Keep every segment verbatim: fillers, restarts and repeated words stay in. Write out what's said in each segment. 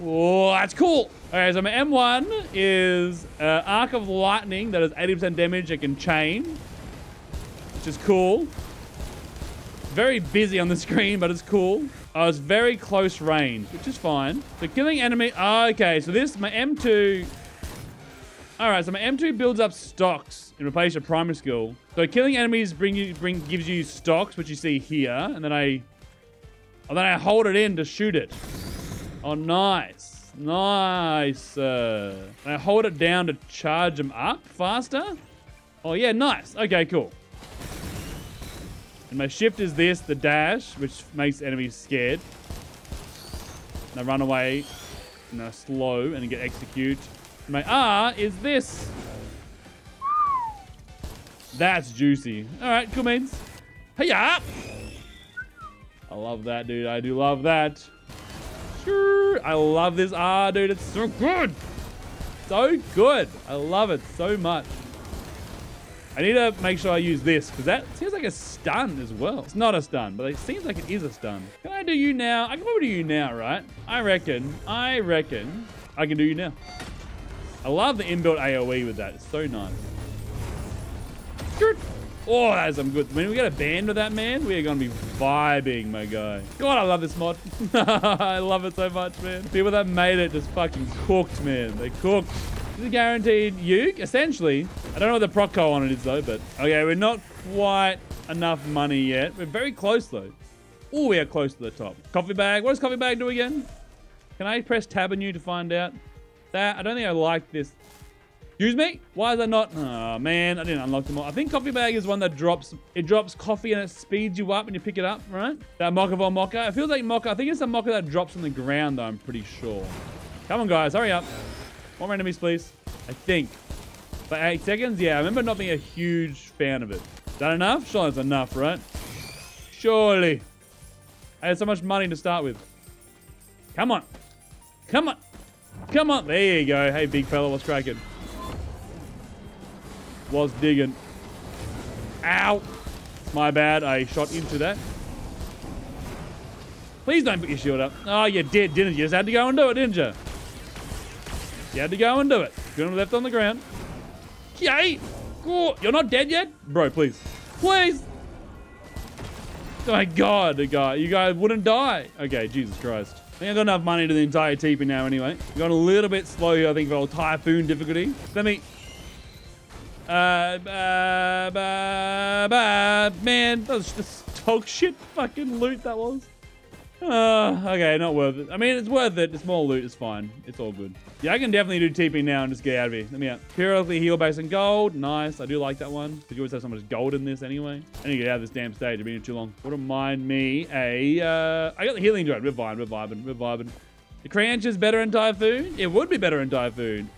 Oh, that's cool. Okay, so my M one is uh, Arc of Lightning. That is eighty percent damage. It can chain, which is cool. Very busy on the screen, but it's cool. Oh, it's very close range, which is fine. So killing enemy... Oh, okay, so this, my M two... All right, so my M two builds up stocks and replace your primary skill. So killing enemies bring you, bring gives you stocks, which you see here, and then I... And then I hold it in to shoot it. Oh, nice. Nice. Uh, and I hold it down to charge them up faster. Oh, yeah, nice. Okay, cool. And my shift is this, the dash, which makes enemies scared. And I run away, and I slow, and I get execute. And my R is this. That's juicy. All right, cool means. Hey-ya! I love that, dude. I do love that. Sure. I love this R, dude. It's so good. So good. I love it so much. I need to make sure I use this, because that seems like a stun as well. It's not a stun, but it seems like it is a stun. Can I do you now? I can probably do you now, right? I reckon. I reckon I can do you now. I love the inbuilt AoE with that. It's so nice. Oh, that is some good. When we get a band with that, man, we are going to be vibing, my guy. God, I love this mod. I love it so much, man. People that made it just fucking cooked, man. They cooked. This is guaranteed Yuke, essentially. I don't know what the proc code on it is, though, but... Okay, we're not quite enough money yet. We're very close, though. Oh, we are close to the top. Coffee bag. What does coffee bag do again? Can I press tab on you to find out? That, I don't think I like this. Excuse me? Why is that not? Oh, man, I didn't unlock them all. I think coffee bag is one that drops... It drops coffee and it speeds you up when you pick it up, right? That Mocha Von Mocha. It feels like Mocha. I think it's a Mocha that drops on the ground, though, I'm pretty sure. Come on, guys. Hurry up. More enemies, please. I think. But eight seconds? Yeah, I remember not being a huge fan of it. Is that enough? Surely that's enough, right? Surely. I had so much money to start with. Come on. Come on. Come on. There you go. Hey, big fella. What's cracking? Was digging. Ow. My bad. I shot into that. Please don't put your shield up. Oh, you did, didn't you? You just had to go and do it, didn't you? You had to go and do it. Couldn't have left on the ground. Yay! Oh, you're not dead yet? Bro, please. Please! Oh my god, the guy. You guys wouldn't die. Okay, Jesus Christ. I think I've got enough money to the entire teepee now anyway. We've gone a little bit slow here, I think, for old typhoon difficulty. Let me... Uh, bah, bah, bah. Man, that was just dog shit fucking loot that was. Uh, okay, not worth it. I mean, it's worth it. It's more loot. It's fine. It's all good. Yeah, I can definitely do T P now and just get out of here. Let me out. Periodically heal base and gold. Nice. I do like that one. Because you always have so much gold in this anyway. I need to get out of this damn stage. I've been here too long. Wouldn't mind me a... Uh, I got the healing drone. We're vibing. We're vibing. We're vibing. The Cranch is better in Typhoon. It would be better in Typhoon.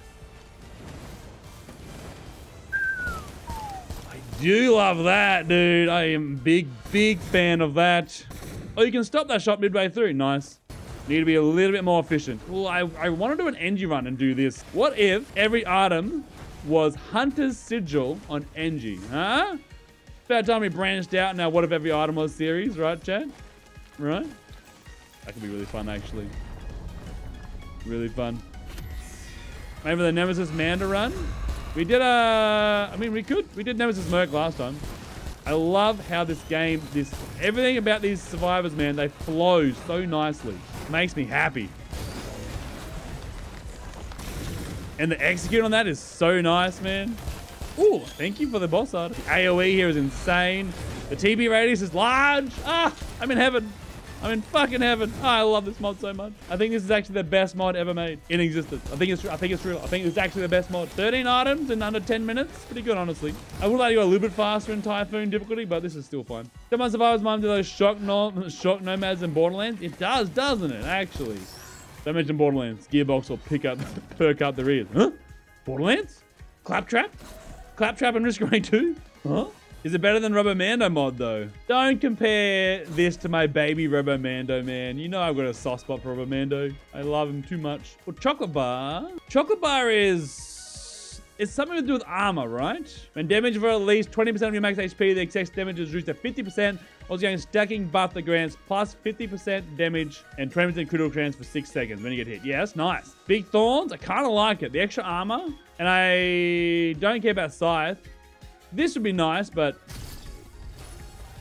I do love that, dude. I am big, big fan of that. Oh, you can stop that shot midway through. Nice. Need to be a little bit more efficient. Well, I, I want to do an Engie run and do this. What if every item was Hunter's Sigil on Engie? Huh? About time we branched out now. What if every item was series? Right, Chad? Right? That could be really fun, actually. Really fun. Maybe the Nemesis Manda run? We did a... I mean, we could. We did Nemesis Merc last time. I love how this game, this everything about these survivors, man, they flow so nicely. Makes me happy. And the execute on that is so nice, man. Ooh, thank you for the boss art. The AoE here is insane. The T B radius is large. Ah, I'm in heaven. I'm in fucking heaven. Oh, I love this mod so much. I think this is actually the best mod ever made in existence. I think it's I think it's real. I think it's actually the best mod. thirteen items in under ten minutes. Pretty good, honestly. I would like to go a little bit faster in Typhoon difficulty, but this is still fine. Someone survivors mind do those shock, no shock nomads in Borderlands? It does, doesn't it, actually? Don't mention Borderlands. Gearbox will pick up, perk up the rear. Huh? Borderlands? Claptrap? Claptrap and Risk of Rain two? Huh? Is it better than Rubber Mando mod, though? Don't compare this to my baby Rubber Mando, man. You know I've got a soft spot for Rubber Mando. I love him too much. Well, Chocolate Bar. Chocolate Bar is... It's something to do with armor, right? When damage for at least twenty percent of your max H P, the excess damage is reduced to fifty percent Aussie Yanks stacking Butler Grants, plus fifty percent damage and twenty percent critical chance for six seconds when you get hit. Yeah, that's nice. Big Thorns, I kind of like it. The extra armor, and I don't care about Scythe. This would be nice, but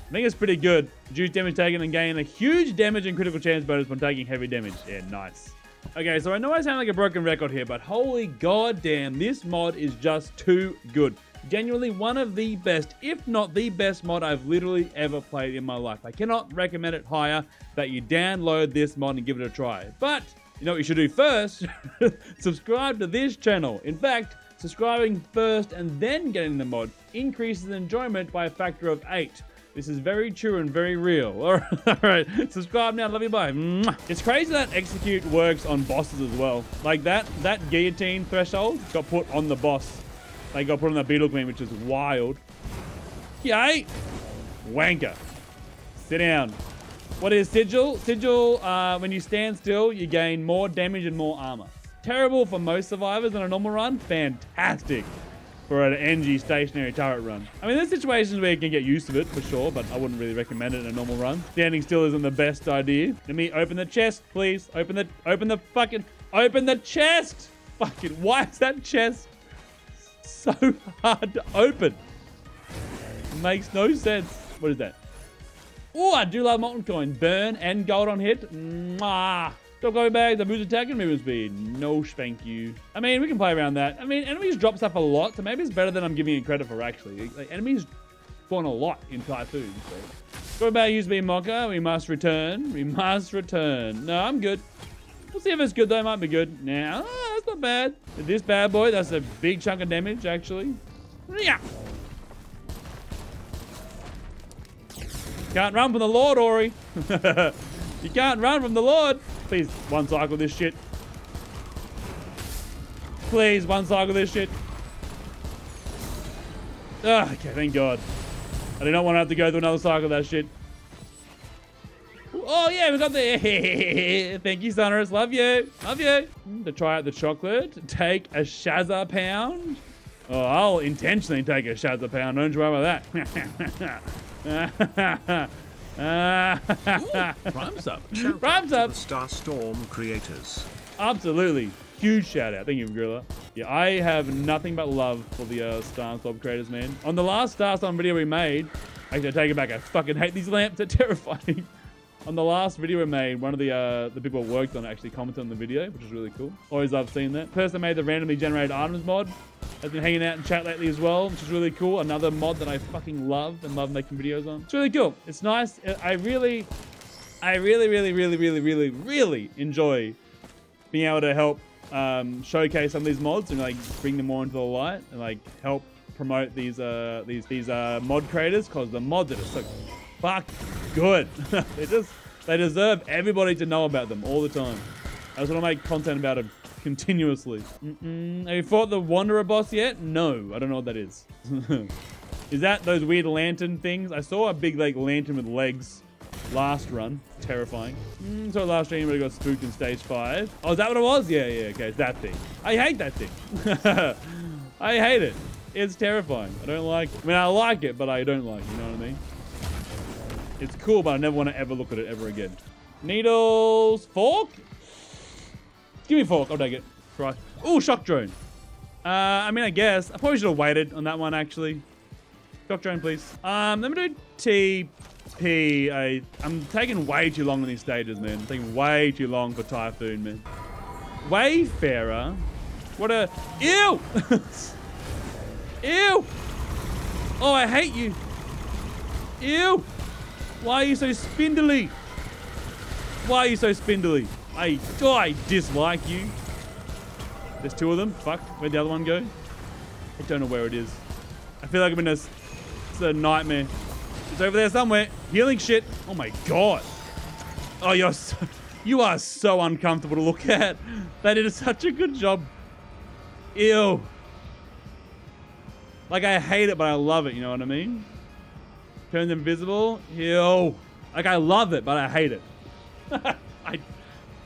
I think it's pretty good. Reduce damage taken and gain a huge damage and critical chance bonus when taking heavy damage. Yeah, nice. Okay, so I know I sound like a broken record here, but holy goddamn, this mod is just too good. Genuinely one of the best, if not the best mod I've literally ever played in my life. I cannot recommend it higher that you download this mod and give it a try. But you know what you should do first? Subscribe to this channel. In fact, subscribing first and then getting the mod increases enjoyment by a factor of eight. This is very true and very real. All right, all right. Subscribe now. Love you, bye. It's crazy that execute works on bosses as well. Like that, that guillotine threshold got put on the boss. They got put on the Beetle Queen, which is wild. Yay! Wanker. Sit down. What is Sigil? Sigil, uh, when you stand still, you gain more damage and more armor. Terrible for most survivors on a normal run. Fantastic for an N G stationary turret run. I mean, there's situations where you can get used to it for sure, but I wouldn't really recommend it in a normal run. Standing still isn't the best idea. Let me open the chest, please. Open the, open the fucking, open the chest! Fucking, why is that chest so hard to open? Makes no sense. What is that? Oh, I do love Molten Coin. Burn and gold on hit. Mwah. Don't go back. The boost attack and movement speed. No, thank you. I mean, we can play around that. I mean, enemies drop stuff a lot, so maybe it's better than I'm giving it credit for, actually. Like, enemies spawn a lot in Typhoon. So. Go back, use B Mocker. We must return. We must return. No, I'm good. We'll see if it's good, though. It might be good. Nah, oh, that's not bad. This bad boy, that's a big chunk of damage, actually. Yeah. Can't run from the Lord, Ori. You can't run from the Lord. Please, one cycle this shit. Please, one cycle this shit. Ah, okay, thank God. I do not want to have to go through another cycle of that shit. Oh, yeah, we got the... Thank you, Sonorous. Love you. Love you. To try out the chocolate, take a Shazza pound. Oh, I'll intentionally take a Shazza pound. Don't you worry about that. Ooh, rhymes up. Shout rhymes up. Starstorm creators. Absolutely. Huge shout out. Thank you, Gorilla. Yeah, I have nothing but love for the uh, Starstorm creators, man. On the last Starstorm video we made... Actually, I take it back. I fucking hate these lamps. They're terrifying. On the last video we made, one of the uh, the people who worked on it actually commented on the video, which is really cool. Always love seeing that. The person made the randomly generated items mod has been hanging out in chat lately as well, which is really cool. Another mod that I fucking love and love making videos on. It's really cool. It's nice. I really, I really, really, really, really, really, really enjoy being able to help um, showcase some of these mods and like bring them more into the light and like help promote these uh, these these uh, mod creators, because the mods that are so fuck good. They just, they deserve everybody to know about them all the time. I just want to make content about them continuously. Mm-mm. Have you fought the Wanderer boss yet? No, I don't know what that is. Is that those weird lantern things? I saw a big like lantern with legs last run. Terrifying. Mm, so last stream we got spooked in stage five. Oh, is that what it was? Yeah, yeah, okay, it's that thing. I hate that thing. I hate it. It's terrifying. I don't like it. I mean, I like it, but I don't like it, you know what I mean? It's cool, but I never want to ever look at it ever again. Needles, fork? Give me fork, I'll take it. Right. Ooh, shock drone. Uh, I mean, I guess. I probably should have waited on that one, actually. Shock drone, please. Um, let me do T P. I, I'm taking way too long on these stages, man. I'm taking way too long for Typhoon, man. Wayfarer? What a... Ew! Ew! Oh, I hate you. Ew! Why are you so spindly? Why are you so spindly? I, oh, I dislike you. There's two of them. Fuck. Where'd the other one go? I don't know where it is. I feel like I'm in a, it's a nightmare. It's over there somewhere. Healing shit. Oh my God. Oh, you're so, you are so uncomfortable to look at. They did such a good job. Ew. Like, I hate it, but I love it. You know what I mean? Turns invisible. Ew. Like, I love it, but I hate it. I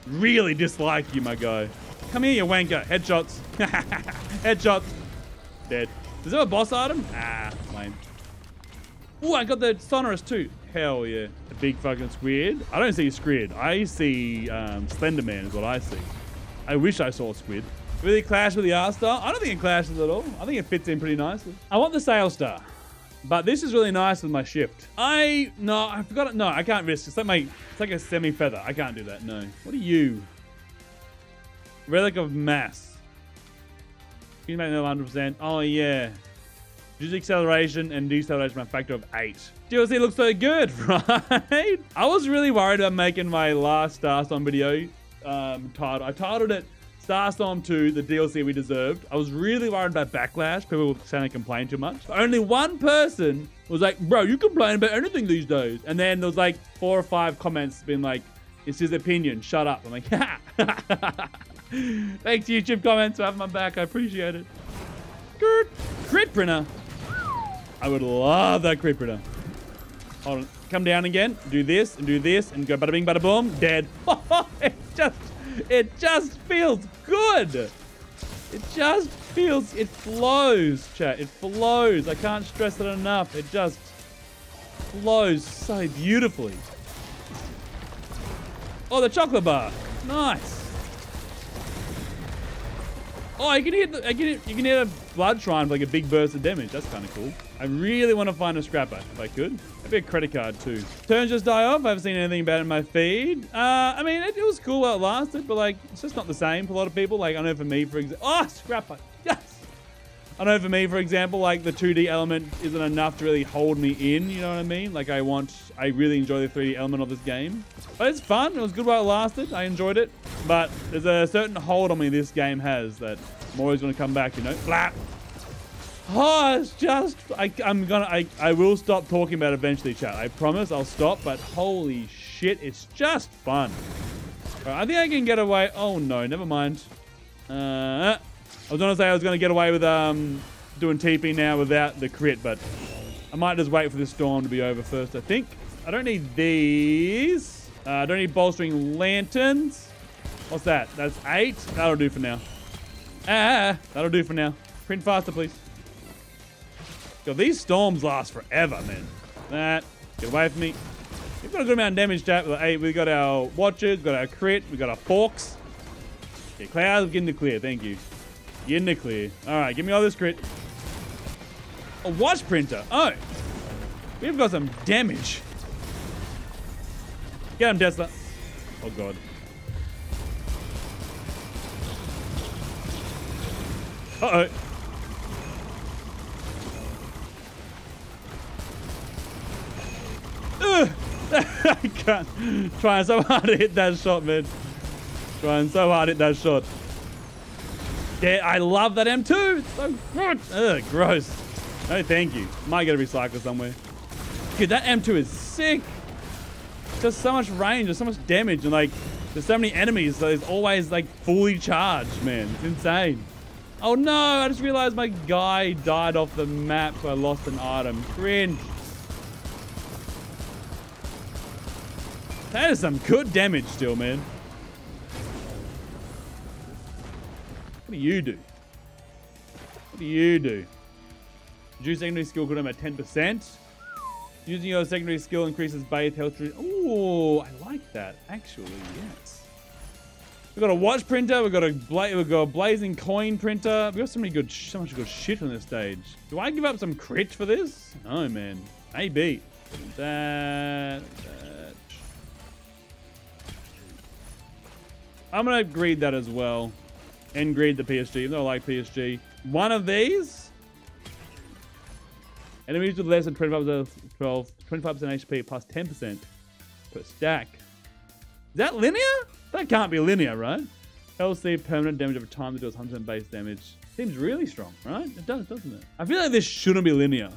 really dislike you, my guy. Come here, you wanker. Headshots. Headshots. Dead. Is there a boss item? Ah, lame. Ooh, I got the Sonorous too. Hell yeah. A big fucking squid. I don't see a squid. I see um, Slender Man is what I see. I wish I saw a squid. Will it clash with the R-Star? I don't think it clashes at all. I think it fits in pretty nicely. I want the Sail Star, but this is really nice with my shift. I, no, I forgot it. No, I can't risk. It's like my, it's like a semi-feather. I can't do that, no. What are you? Relic of mass. You make no one hundred percent. Oh yeah. Reduce acceleration and deceleration by a factor of eight. D L C looks so good, right? I was really worried about making my last Starstorm video um, title. I titled it Starstorm two, the D L C we deserved. I was really worried about backlash. People were saying they complained too much. But only one person was like, bro, you complain about anything these days. And then there was like four or five comments being like, it's his opinion, shut up. I'm like, ha. Thanks YouTube comments for having my back. I appreciate it. Good. Crit printer. I would love that crit printer. Hold on. Come down again. Do this and do this and go bada bing bada boom. Dead. It just it just feels good. It just feels it flows, chat. It flows. I can't stress it enough. It just flows so beautifully. Oh, the chocolate bar. Nice. Oh, you can hit the, you can hit, you can hit a blood shrine for like a big burst of damage. That's kind of cool. I really want to find a scrapper if I could. Maybe a credit card too. Turns just die off. I haven't seen anything about it in my feed. Uh, I mean, it, it was cool while it lasted, but like, it's just not the same for a lot of people. Like, I know for me, for example, oh, scrapper, yes. I know for me, for example, like the two D element isn't enough to really hold me in. You know what I mean? Like, I want, I really enjoy the three D element of this game. But it's fun. It was good while it lasted. I enjoyed it. But there's a certain hold on me this game has that I'm always going to come back, you know? Flap. Oh, it's just... I, I'm gonna... I, I will stop talking about it eventually, chat. I promise I'll stop, but holy shit, it's just fun. Right, I think I can get away... Oh, no, never mind. Uh, I was going to say I was going to get away with um doing T P now without the crit, but I might just wait for the storm to be over first, I think. I don't need these. Uh, I don't need bolstering lanterns. What's that? That's eight. That'll do for now. Ah, that'll do for now. Print faster, please. God, these storms last forever, man. That. Get away from me. We've got a good amount of damage, chat. Hey, we got our watchers, we got our crit, we got our forks. Okay, clouds, get in the clear. Thank you. Get in the clear. All right, give me all this crit. A watch printer. Oh, we've got some damage. Get him, Tesla. Oh, God. Uh-oh. I can't. Trying so hard to hit that shot, man. Trying so hard to hit that shot. Yeah, I love that M two. It's so good. Ugh, gross. No, thank you. Might get a recycler somewhere. Dude, that M two is sick. Just so much range. There's so much damage. And, like, there's so many enemies. So it's always, like, fully charged, man. It's insane. Oh no, I just realized my guy died off the map, so I lost an item. Cringe. That is some good damage still, man. What do you do? What do you do? Reduce secondary skill cooldown by ten percent. Using your secondary skill increases base health. Ooh, I like that. Actually, yes. We've got a watch printer, we've got a bla we've got a blazing coin printer. We've got so many good so much good shit on this stage. Do I give up some crit for this? No, man. Maybe. That, that. I'm gonna greed that as well. And greed the P S G, even though I like P S G. One of these. Enemies with less than twenty-five twelve, twenty-five percent H P plus ten percent per stack. Is that linear? That can't be linear, right? L C permanent damage over time that deals one hundred percent base damage. Seems really strong, right? It does, doesn't it? I feel like this shouldn't be linear.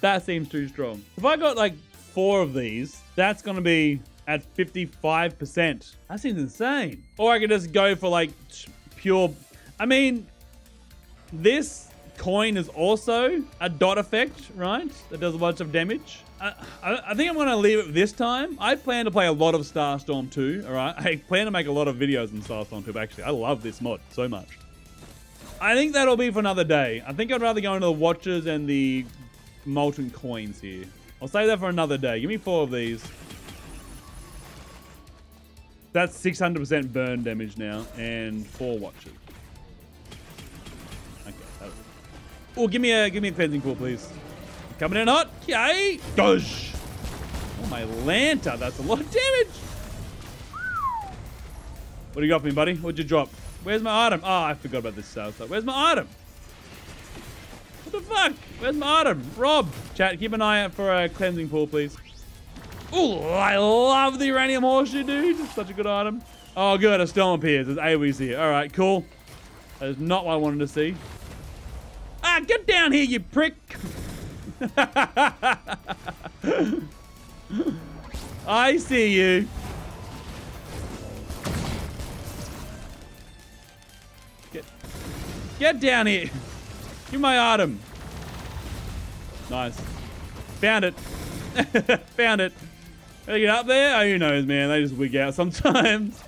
That seems too strong. If I got like four of these, that's gonna be at fifty-five percent. That seems insane. Or I could just go for like pure, I mean, this coin is also a dot effect, right? That does a bunch of damage. I, I, I think I'm gonna leave it this time. I plan to play a lot of Starstorm two, all right? I plan to make a lot of videos in Starstorm two, but actually, I love this mod so much. I think that'll be for another day. I think I'd rather go into the watchers and the molten coins here. I'll save that for another day. Give me four of these. That's six hundred percent burn damage now, and four watches. Okay, that'll... Oh, give me a give me a cleansing pool, please. Coming in hot. Okay. Gosh. Oh my lanta, that's a lot of damage. What do you got for me, buddy? What'd you drop? Where's my item? Oh, I forgot about this sales stuff. Where's my item? What the fuck? Where's my item? Rob, chat, keep an eye out for a cleansing pool, please. Ooh, I love the uranium horseshoe, dude. It's such a good item. Oh, good. A storm appears. There's A Ws here. All right, cool. That is not what I wanted to see. Ah, get down here, you prick. I see you. Get, get down here. Give my item. Nice. Found it. Found it. They get up there? Oh, who knows, man? They just wig out sometimes.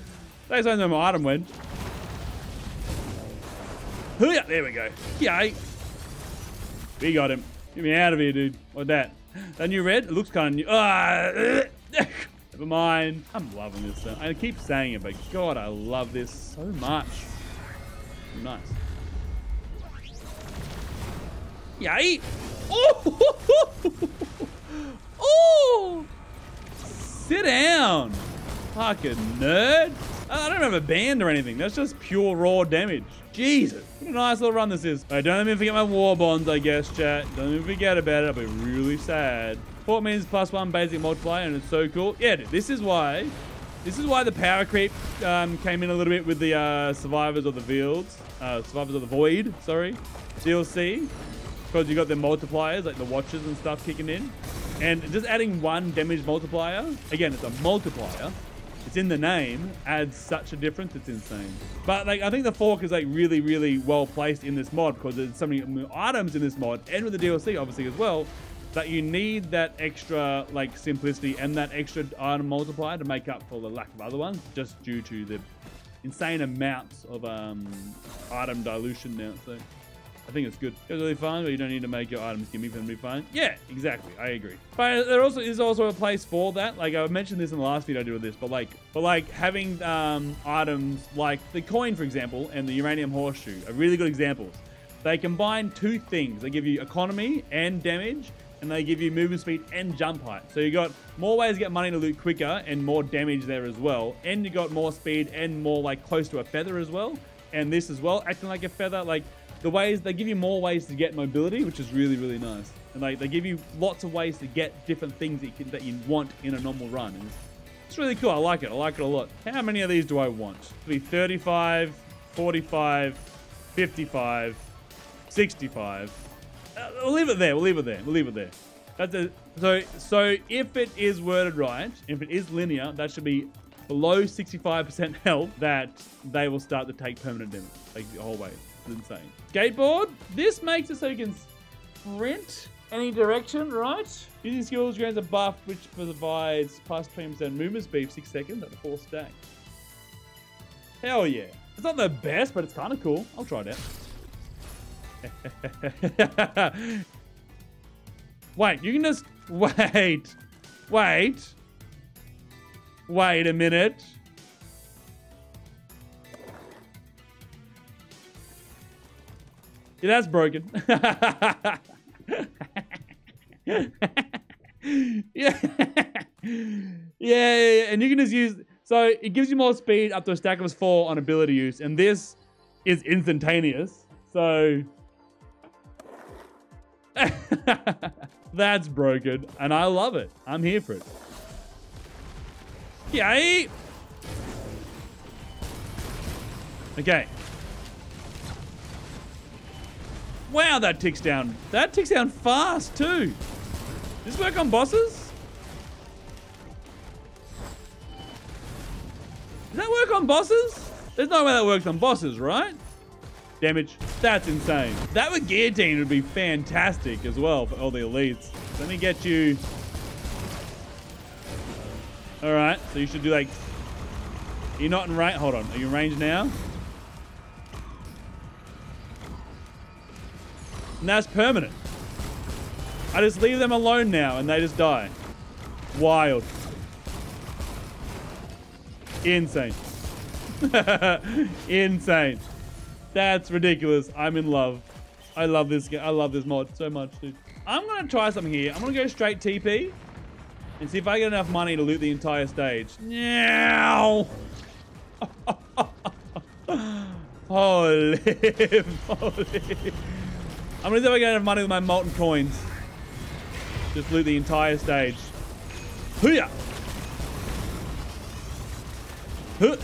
They just don't know my item went. There we go. Yay. We got him. Get me out of here, dude. What that? That new red? It looks kind of new. Uh, never mind. I'm loving this. I keep saying it, but God, I love this so much. Nice. Yay. Oh! Oh! Sit down, fucking nerd. I don't have a band or anything. That's just pure raw damage. Jesus. What a nice little run this is. All right, don't let me forget my war bonds, I guess, chat. Don't let me forget about it. I'll be really sad. Port means plus one basic multiplier, and it's so cool. Yeah, dude, this is why. This is why the power creep um, came in a little bit with the uh, Survivors of the Fields. Uh, Survivors of the Void, sorry. D L C. Because you got the multipliers, like the watches and stuff kicking in. And just adding one damage multiplier, again, it's a multiplier. It's in the name, adds such a difference, it's insane. But like, I think the fork is like really, really well placed in this mod because there's so many items in this mod and with the D L C obviously as well, that you need that extra like simplicity and that extra item multiplier to make up for the lack of other ones, just due to the insane amounts of um, item dilution now, so. I think it's good. It's really fun, but you don't need to make your items gimme for them to be fun. Yeah, exactly. I agree. But there also is also a place for that. Like I mentioned this in the last video I did with this, but like, but like having um, items like the coin, for example, and the uranium horseshoe are really good examples. They combine two things. They give you economy and damage, and they give you movement speed and jump height. So you got more ways to get money to loot quicker and more damage there as well. And you got more speed and more like close to a feather as well. And this as well, acting like a feather, like. The ways, they give you more ways to get mobility, which is really, really nice. And like, they give you lots of ways to get different things that you, can, that you want in a normal run. And it's really cool, I like it, I like it a lot. How many of these do I want? It'll be thirty-five, forty-five, fifty-five, sixty-five. Uh, we'll leave it there, we'll leave it there, we'll leave it there. That's a, so, so if it is worded right, if it is linear, that should be below sixty-five percent health that they will start to take permanent damage, like the whole way. It's insane. Skateboard. This makes it so you can sprint any direction, right? Using skills grants a buff which provides plus twenty percent movement speed for six seconds at the four stack. Hell yeah. It's not the best, but it's kind of cool. I'll try it out. Wait, you can just wait. Wait. Wait a minute. Yeah, that's broken. Yeah. Yeah, yeah, and you can just use, so it gives you more speed up to a stack of four on ability use, and this is instantaneous, so. That's broken, and I love it. I'm here for it. Yay! Okay. Wow, that ticks down. That ticks down fast too. Does this work on bosses? Does that work on bosses? There's no way that works on bosses, right? Damage. That's insane. That with guillotine would be fantastic as well for all the elites. Let me get you. All right, so you should do like, you're not in range, hold on. Are you in range now? And that's permanent. I just leave them alone now and they just die. Wild. Insane. Insane. That's ridiculous. I'm in love. I love this game. I love this mod so much, dude. I'm going to try something here. I'm going to go straight T P and see if I get enough money to loot the entire stage. Now. Oh, live. Oh, live. I'm going to see if I get enough money with my molten coins. Just loot the entire stage. Hooyah! Huh.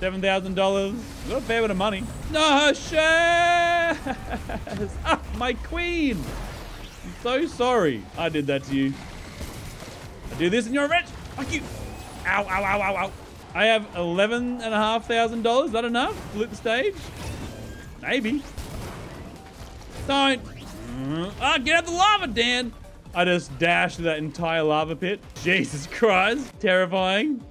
seven thousand dollars. Got a fair bit of money. No, shares! Ah, my queen! I'm so sorry I did that to you. I do this and you're a wretch! Fuck you! Ow, ow, ow, ow, ow. I have eleven thousand five hundred dollars. Is that enough? Flip the stage? Maybe. Don't. Ah, get out the lava, Dan! I just dashed that entire lava pit. Jesus Christ. Terrifying.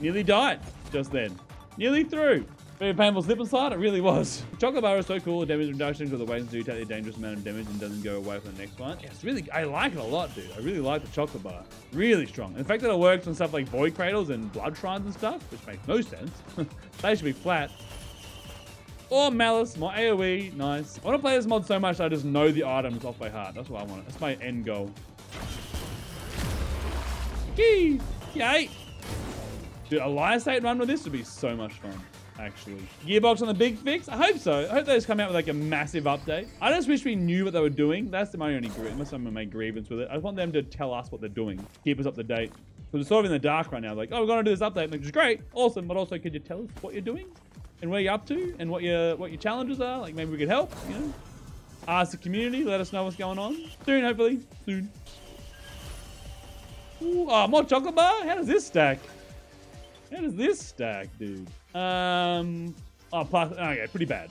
Nearly died just then. Nearly through. Very painful slip and slide. It really was. Chocolate bar is so cool. Damage reduction because the waves do take a dangerous amount of damage and doesn't go away for the next one. It's really, I like it a lot, dude. I really like the chocolate bar. Really strong. And the fact that it works on stuff like void cradles and blood shrines and stuff, which makes no sense. They should be flat. Or Malice, my A O E, nice. I want to play this mod so much that I just know the items off by heart. That's what I want. That's my end goal. Yay! Yay! Dude, a Lyosate run with this would be so much fun, actually. Gearbox on the big fix? I hope so. I hope they just come out with like a massive update. I just wish we knew what they were doing. That's my only grievance. Some of my grievance with it. I want them to tell us what they're doing. Keep us up to date. Because we're sort of in the dark right now. Like, oh, we're going to do this update, which is great, awesome. But also, could you tell us what you're doing? And where you're up to, and what your what your challenges are. Like maybe we could help, you know. Ask the community, let us know what's going on. Soon, hopefully, soon. Ooh, oh, more chocolate bar? How does this stack? How does this stack, dude? Um, oh, plus, okay, pretty bad.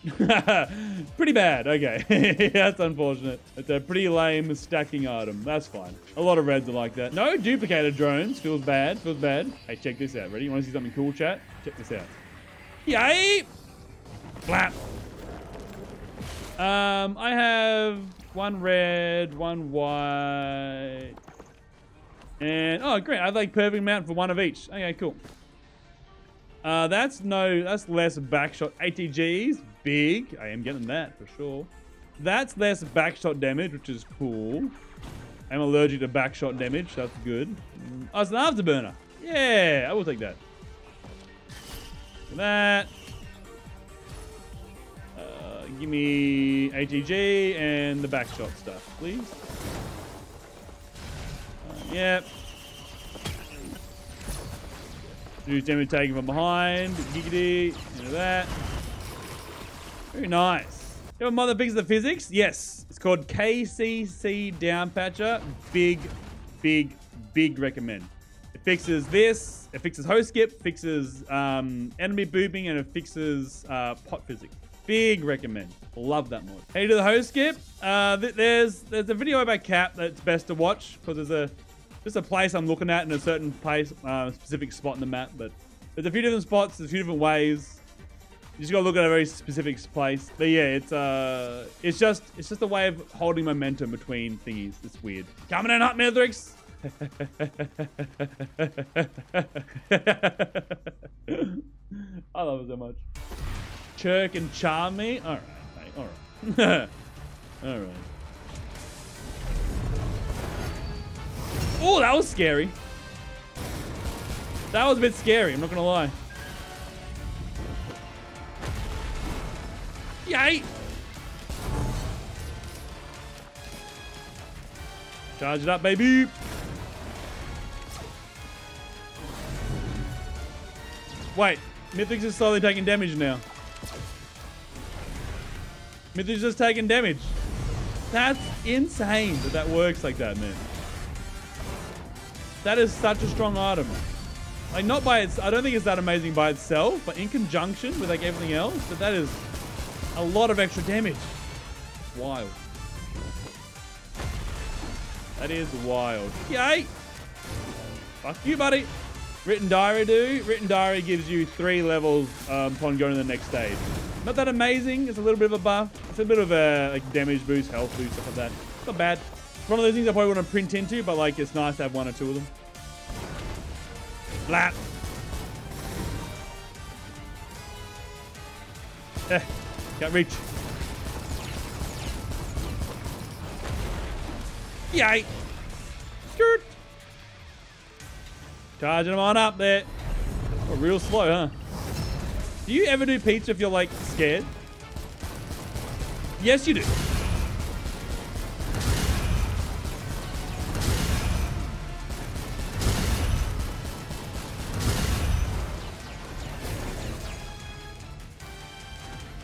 Pretty bad, okay. That's unfortunate. It's a pretty lame stacking item, that's fine. A lot of reds are like that. No duplicated drones, feels bad, feels bad. Hey, check this out, ready? You wanna see something cool, chat? Check this out. Yay! Flap. Um, I have one red, one white, and oh, great! I have like perfect amount for one of each. Okay, cool. Uh, that's no, that's less backshot A T Gs. Big. I am getting that for sure. That's less backshot damage, which is cool. I'm allergic to backshot damage. So that's good. Oh, it's an afterburner. Yeah, I will take that. That. Uh, give me A T G and the backshot stuff, please. Uh, yep. Do damage taken from behind. Giggity. Into that. Very nice. You have a mother fixes the physics? Yes. It's called K C C downpatcher. Big, big, big recommend. It fixes this. It fixes host skip, fixes um, enemy booping, and it fixes uh, pot physics. Big recommend. Love that mod. How do you do the host skip? Uh, th there's there's a video by Cap that's best to watch because there's a just a place I'm looking at in a certain place, uh, specific spot in the map. But there's a few different spots, there's a few different ways. You just gotta look at a very specific place. But yeah, it's uh, it's just it's just a way of holding momentum between thingies. It's weird. Coming in hot, Mithrix. I love it so much. Chirk and charm me. All right, mate. All right. All right. Oh, that was scary. That was a bit scary. I'm not gonna lie. Yay! Charge it up, baby. Wait, Mithrix is slowly taking damage now. Mithrix is taking damage. That's insane that that works like that, man. That is such a strong item. Like, not by its, I don't think it's that amazing by itself, but in conjunction with like everything else, but that is a lot of extra damage. Wild. That is wild. Yay! Fuck you, buddy. Written Diary, dude. Written Diary gives you three levels um, upon going to the next stage. Not that amazing. It's a little bit of a buff. It's a bit of a like, damage boost, health boost, stuff like that. Not bad. It's one of those things I probably want to print into, but like it's nice to have one or two of them. Blap. Eh, can't reach. Yay! Skirt! Charging them on up there. Oh, real slow, huh? Do you ever do pizza if you're like scared? Yes, you do.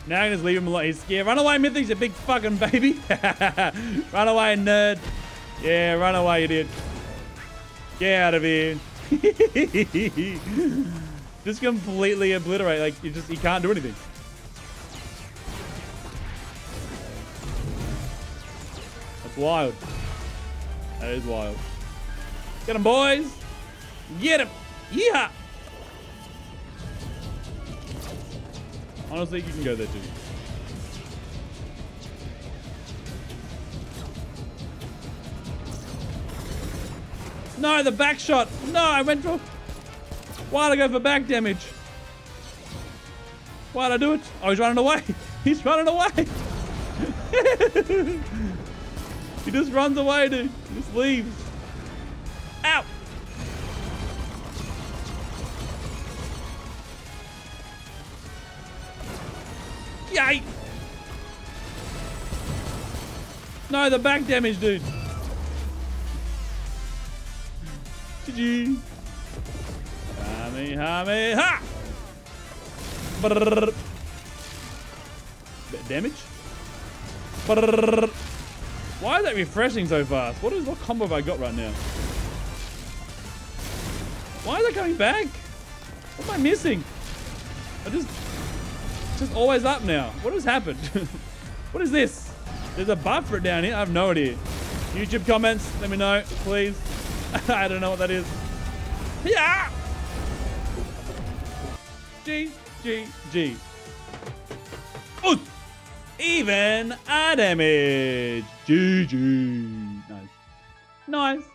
Now I'm just leave him alone. He's scared. Run away, Mithrix, a big fucking baby. Run away, nerd. Yeah, run away, idiot. Get out of here. Just completely obliterate. Like you just, you can't do anything. That's wild. That is wild. Get him, boys. Get him. Yeah. Honestly, you can go there too. No, the back shot. No, I went for. Why'd I go for back damage? Why'd I do it? Oh, he's running away. He's running away. He just runs away, dude. He just leaves. Ow. Yay! No, the back damage, dude. G G. Hami, hami, ha! Brrr. Bit damage. Brrr. Why is that refreshing so fast? What is what combo have I got right now? Why is that coming back? What am I missing? I just. Just always up now. What has happened? What is this? There's a buff for it down here. I have no idea. YouTube comments, let me know, please. I don't know what that is. Yeah. G G G. Oh, even a damage. G G. Nice. Nice.